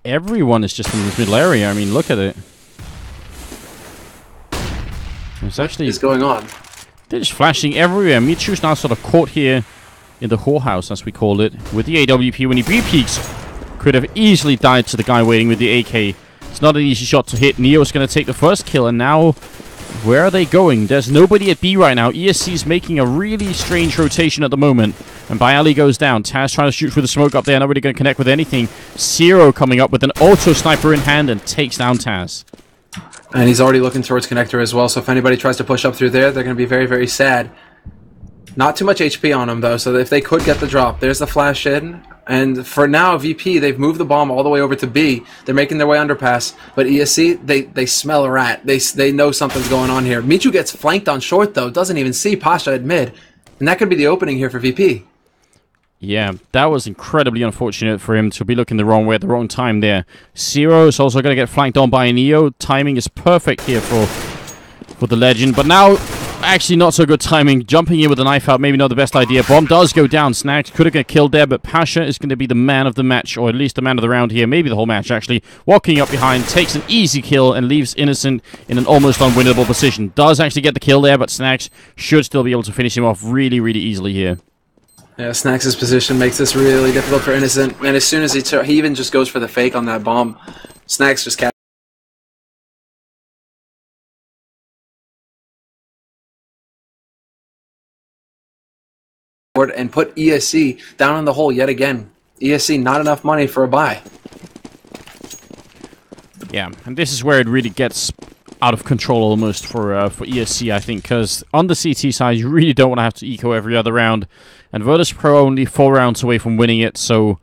Everyone is just in this middle area. I mean, look at it. It's actually... What is going on? They're just flashing everywhere. Michu's now sort of caught here in the whorehouse, as we call it, with the A W P. When he B-peaks, could have easily died to the guy waiting with the A K. It's not an easy shot to hit. Neo's going to take the first kill, and now where are they going? There's nobody at B right now. E S C's making a really strange rotation at the moment, and Bayali goes down. Taz trying to shoot through the smoke up there, not really going to connect with anything. Zero coming up with an auto-sniper in hand and takes down Taz. And he's already looking towards connector as well, so if anybody tries to push up through there, they're going to be very, very sad. Not too much H P on him, though, so if they could get the drop. There's the flash in. And for now, V P, they've moved the bomb all the way over to B. They're making their way underpass. But E S C, they, they smell a rat. They they know something's going on here. Michu gets flanked on short, though. Doesn't even see Pasha at mid. And that could be the opening here for V P. Yeah, that was incredibly unfortunate for him to be looking the wrong way at the wrong time there. Zero is also going to get flanked on by Neo. Timing is perfect here for, for the legend. But now... Actually, not so good timing. Jumping in with a knife out, maybe not the best idea. Bomb does go down. Snags could have got killed there, but Pasha is going to be the man of the match, or at least the man of the round here. Maybe the whole match, actually. Walking up behind, takes an easy kill, and leaves Innocent in an almost unwinnable position. Does actually get the kill there, but Snags should still be able to finish him off really, really easily here. Yeah, Snags' position makes this really difficult for Innocent, and as soon as he, he even just goes for the fake on that bomb, Snags just catches. backboard and put E S C down in the hole yet again. E S C, not enough money for a buy. Yeah, and this is where it really gets out of control almost for uh, for E S C, I think, because on the C T side, you really don't want to have to eco every other round. And Virtus Pro only four rounds away from winning it, so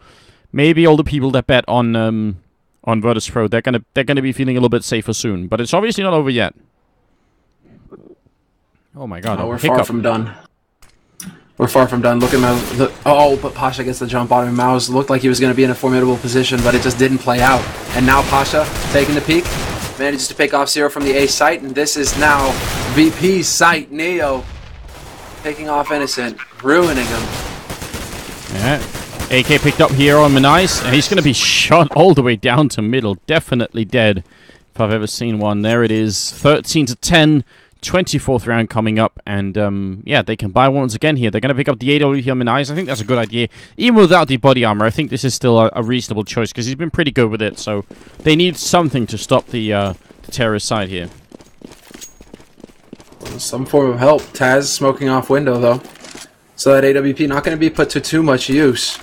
maybe all the people that bet on um, on Virtus Pro, they're gonna they're gonna be feeling a little bit safer soon. But it's obviously not over yet. Oh my God! Oh, we're far from done. We're far from done. Look at Mouse. Oh, but Pasha gets the jump on him. Mouse looked like he was going to be in a formidable position, but it just didn't play out. And now Pasha, taking the peek, manages to pick off Zero from the A site, and this is now V P site. Neo picking off Innocent, ruining him. Yeah. A K picked up here on Manice, and he's going to be shot all the way down to middle. Definitely dead, if I've ever seen one. There it is, thirteen to ten. twenty-fourth round coming up, and um, yeah, they can buy once again here. They're going to pick up the A W here on Manice. I think that's a good idea. Even without the body armor, I think this is still a, a reasonable choice, because he's been pretty good with it, so they need something to stop the, uh, the terrorist side here. Some form of help. Taz smoking off window, though. So that A W P not going to be put to too much use.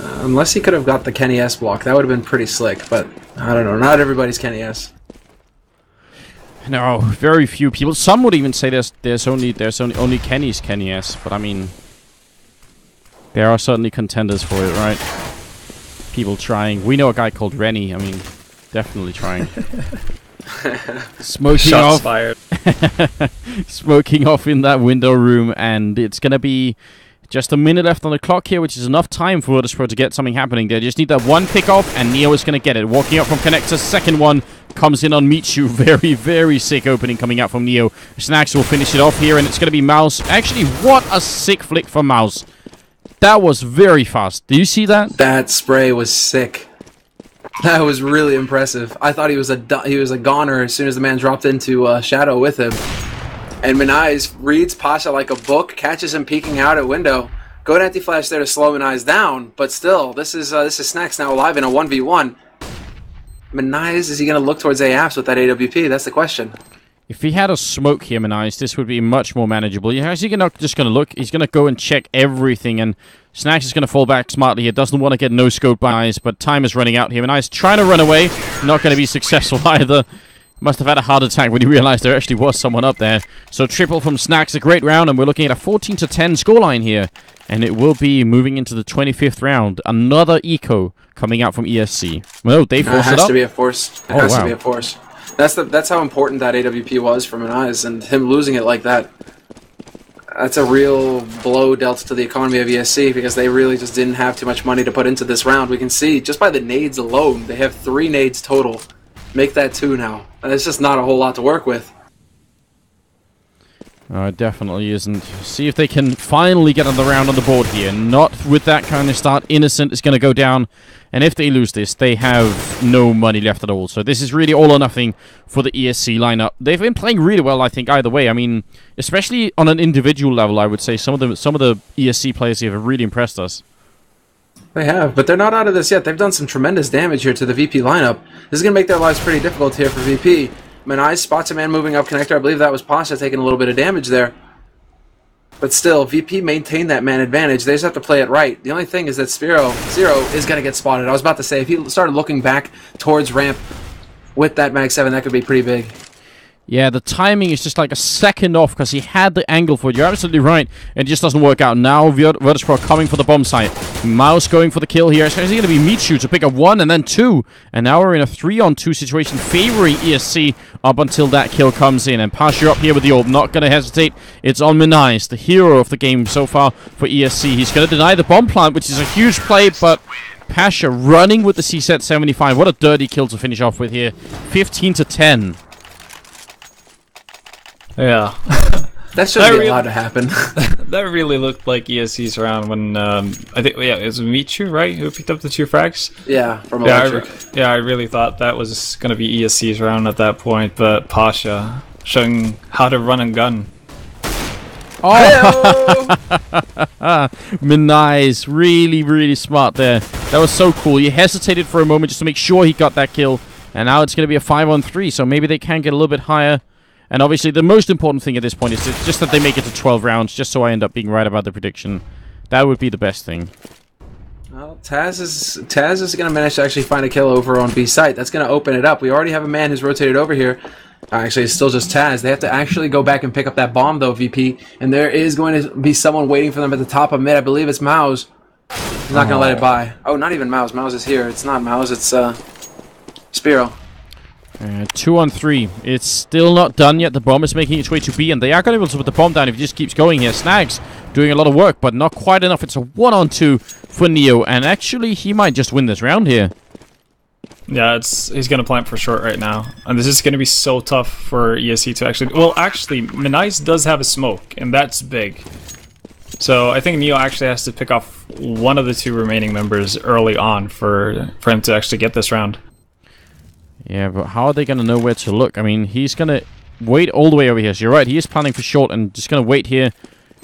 Uh, unless he could have got the Kenny S block. That would have been pretty slick, but I don't know. Not everybody's Kenny S. No, very few people. Some would even say there's there's only there's only only Kenny's Kenny S, but I mean, there are certainly contenders for it, right? People trying. We know a guy called Rennie. I mean, definitely trying. Smoking Shots off. Fired. Smoking off in that window room, and it's gonna be just a minute left on the clock here, which is enough time for Virtus Pro to get something happening. They just need that one pick off, and Neo is gonna get it. Walking up from connector, second one. Comes in on Michu. Very, very sick opening coming out from Neo. Snax will finish it off here, and it's going to be Mouse. Actually, what a sick flick for Mouse. That was very fast. Do you see that? That spray was sick. That was really impressive. I thought he was a he was a goner as soon as the man dropped into uh, Shadow with him. And Manize reads Pasha like a book, catches him peeking out at window. Good anti-flash there to slow Manize down, but still, this is uh, this is Snax now alive in a one v one. Manize, is he going to look towards A F S with that A W P? That's the question. If he had a smoke here, Manize, this would be much more manageable. He's not just going to look. He's going to go and check everything, and Snax is going to fall back smartly. He doesn't want to get no-scoped by Manize, but time is running out here. Manize trying to run away. Not going to be successful either. Must have had a heart attack when he realized there actually was someone up there. So triple from Snax, a great round, and we're looking at a fourteen to ten scoreline here. And it will be moving into the twenty-fifth round. Another eco coming out from E S C. No, they forced it up. It has to be a force. It has to be a force. That's the that's how important that A W P was for Manize, and him losing it like that. That's a real blow dealt to the economy of E S C, because they really just didn't have too much money to put into this round. We can see just by the nades alone, they have three nades total. Make that two now. It's just not a whole lot to work with. Uh, it definitely isn't. See if they can finally get another round on the board here. Not with that kind of start. Innocent is going to go down. And if they lose this, they have no money left at all. So this is really all or nothing for the E S C lineup. They've been playing really well, I think, either way. I mean, especially on an individual level, I would say. Some of the, some of the E S C players here have really impressed us. They have, but they're not out of this yet. They've done some tremendous damage here to the V P lineup. This is going to make their lives pretty difficult here for V P. Manize spots a man moving up connector. I believe that was Pasha taking a little bit of damage there. But still, V P maintained that man advantage. They just have to play it right. The only thing is that Spiro Zero is going to get spotted. I was about to say, if he started looking back towards ramp with that Mag seven, that could be pretty big. Yeah, the timing is just like a second off because he had the angle for it. You're absolutely right. It just doesn't work out. Now Virtus Pro coming for the bomb site. Mouse going for the kill here. It's actually going to be Michu to pick up one and then two. And now we're in a three on two situation favoring E S C up until that kill comes in. And Pasha up here with the orb. Not going to hesitate. It's on Manize, the hero of the game so far for E S C. He's going to deny the bomb plant, which is a huge play, but Pasha running with the C set seventy-five. What a dirty kill to finish off with here. fifteen to ten. Yeah. That shouldn't be allowed to happen. That really looked like E S C's round when, um, I think, yeah, it was Michu, right, who picked up the two frags? Yeah, from Electric. Yeah, I, yeah, I really thought that was going to be E S C's round at that point, but Pasha showing how to run and gun. Oh! Manize, really, really smart there. That was so cool. He hesitated for a moment just to make sure he got that kill, and now it's going to be a five on three, so maybe they can get a little bit higher. And obviously the most important thing at this point is just that they make it to twelve rounds, just so I end up being right about the prediction. That would be the best thing. Well, Taz is Taz is going to manage to actually find a kill over on B site. That's going to open it up. We already have a man who's rotated over here. Actually, it's still just Taz. They have to actually go back and pick up that bomb, though, V P. And there is going to be someone waiting for them at the top of mid. I believe it's Maus. He's not going to let it by. Oh, not even Maus. Maus is here. It's not Maus. It's uh, Spiro. Uh, two on three. It's still not done yet. The bomb is making its way to B, and they are going to be able to put the bomb down if it just keeps going here. Snags doing a lot of work, but not quite enough. It's a one on two for Neo, and actually, he might just win this round here. Yeah, it's he's going to plant for short right now, and this is going to be so tough for E S C to actually... Well, actually, Minais does have a smoke, and that's big. So I think Neo actually has to pick off one of the two remaining members early on for, for him to actually get this round. Yeah, but how are they going to know where to look? I mean, he's going to wait all the way over here. So you're right, he is planning for short and just going to wait here.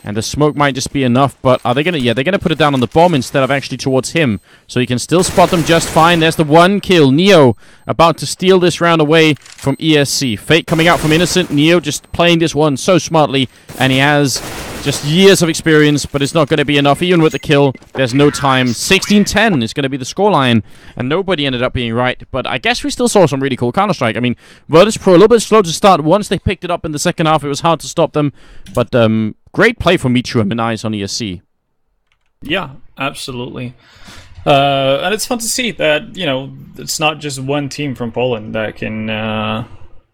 And the smoke might just be enough, but are they going to... Yeah, they're going to put it down on the bomb instead of actually towards him. So he can still spot them just fine. There's the one kill. Neo about to steal this round away from E S C. Fate coming out from Innocent. Neo just playing this one so smartly. And he has just years of experience, but it's not going to be enough. Even with the kill, there's no time. sixteen ten is going to be the scoreline. And nobody ended up being right. But I guess we still saw some really cool Counter-Strike. I mean, Virtus Pro a little bit slow to start. Once they picked it up in the second half, it was hard to stop them. But, um... great play from Michu and Minais on E S C. Yeah, absolutely. Uh, and it's fun to see that, you know, it's not just one team from Poland that can uh,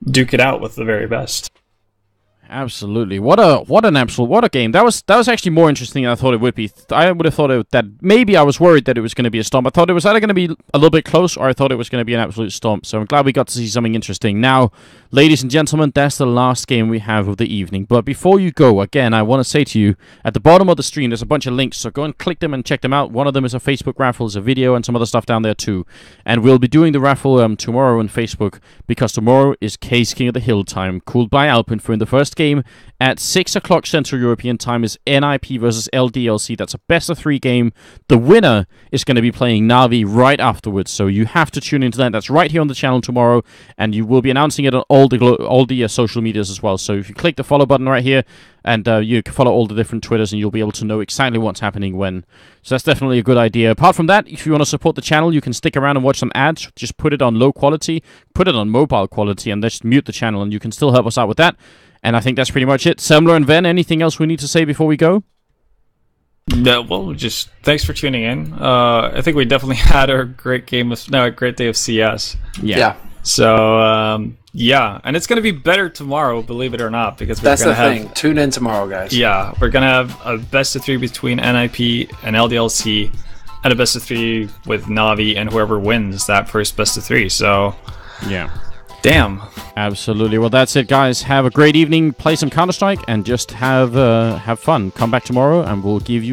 duke it out with the very best. Absolutely. What a what an absolute what a game. That was that was actually more interesting than I thought it would be. I would have thought it, that maybe I was worried that it was going to be a stomp. I thought it was either going to be a little bit close or I thought it was going to be an absolute stomp. So I'm glad we got to see something interesting. Now, ladies and gentlemen, that's the last game we have of the evening. But before you go, again, I want to say to you, at the bottom of the stream, there's a bunch of links. So go and click them and check them out. One of them is a Facebook raffle, there's a video and some other stuff down there too. And we'll be doing the raffle um, tomorrow on Facebook because tomorrow is Case King of the Hill time, cooled by Alpenfrun. The first game at six o'clock Central European time is N I P versus L D L C. That's a best of three game. The winner is going to be playing Na'Vi right afterwards, so you have to tune into that. That's right here on the channel tomorrow, and you will be announcing it on all the all the uh, social medias as well. So if you click the follow button right here, and uh, you can follow all the different Twitters, and you'll be able to know exactly what's happening when. So that's definitely a good idea. Apart from that, if you want to support the channel, you can stick around and watch some ads. Just put it on low quality, put it on mobile quality, and just mute the channel, and you can still help us out with that. And I think that's pretty much it. Semler and Ven, anything else we need to say before we go? No, well, just thanks for tuning in. Uh, I think we definitely had a great game of no, a great day of C S. Yeah. yeah. So um, yeah, and it's gonna be better tomorrow, believe it or not, because we're that's gonna the have, thing. Tune in tomorrow, guys. Yeah, we're gonna have a best of three between N I P and L D L C, and a best of three with Na'Vi and whoever wins that first best of three. So yeah. Damn. Absolutely. Well, that's it, guys. Have a great evening. Play some Counter-Strike and just have uh, have fun. Come back tomorrow and we'll give you...